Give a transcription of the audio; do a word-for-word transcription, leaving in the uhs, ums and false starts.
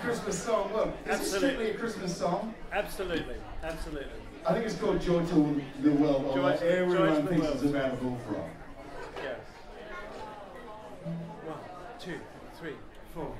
Christmas song. Look, is this strictly a Christmas song? Absolutely, absolutely. I think it's called Joy to the World, although everyone thinks it's about a bullfrog. Yes. One, two, three, four.